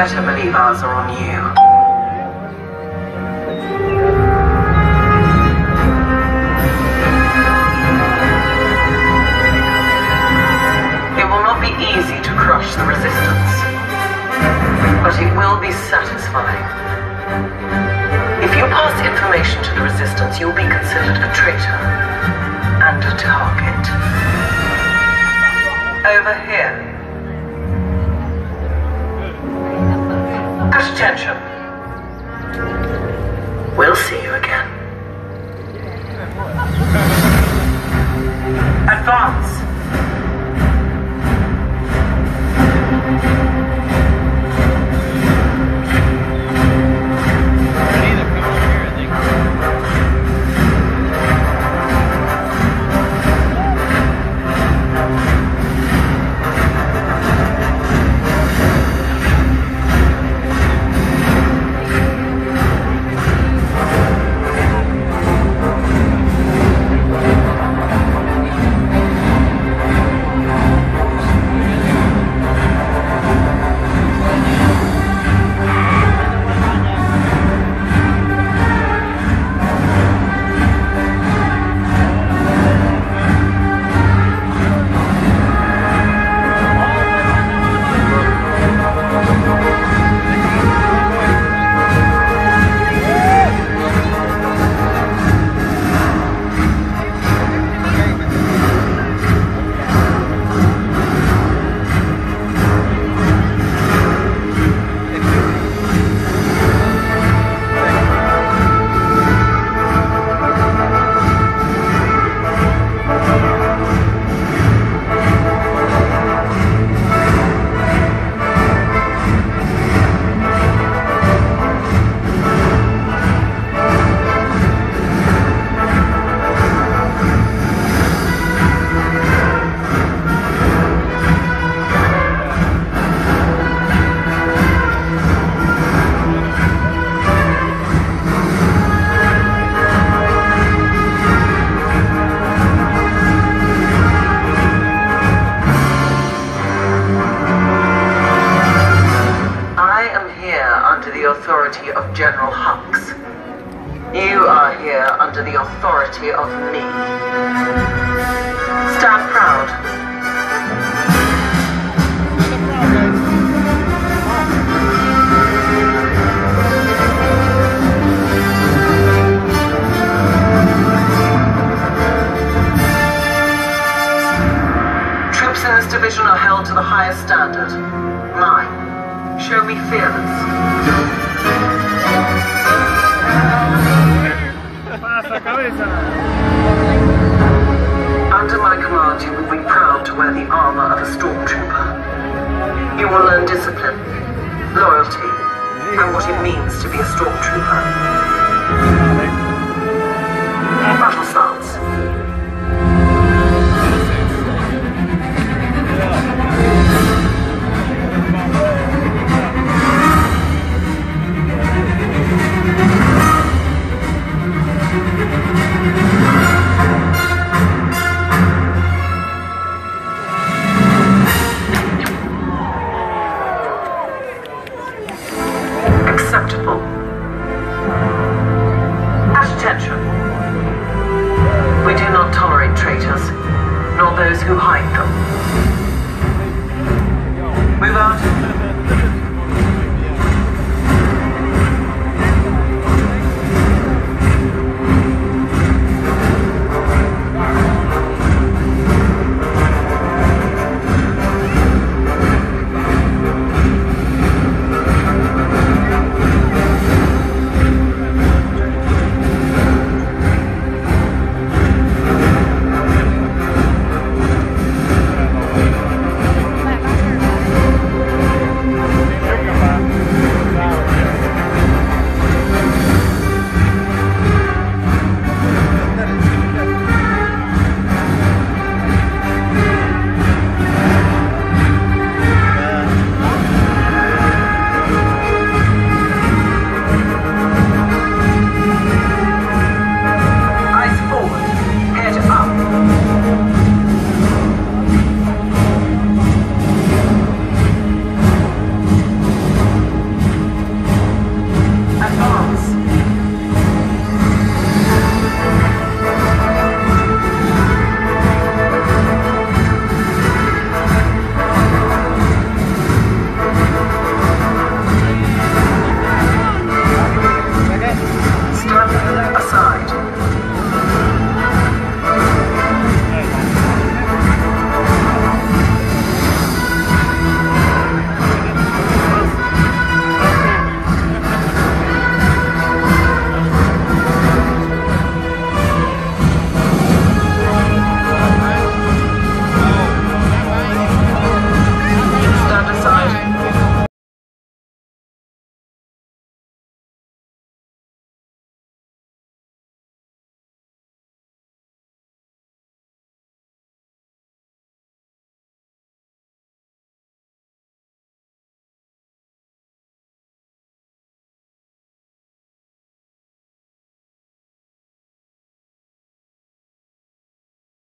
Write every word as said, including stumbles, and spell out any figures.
better believe ours are on you. Easy to crush the resistance, but it will be satisfying. If you pass information to the resistance, you'll be considered a traitor and a target. Over here. Attention. We'll see you again. Advance. Who hide them. Move out.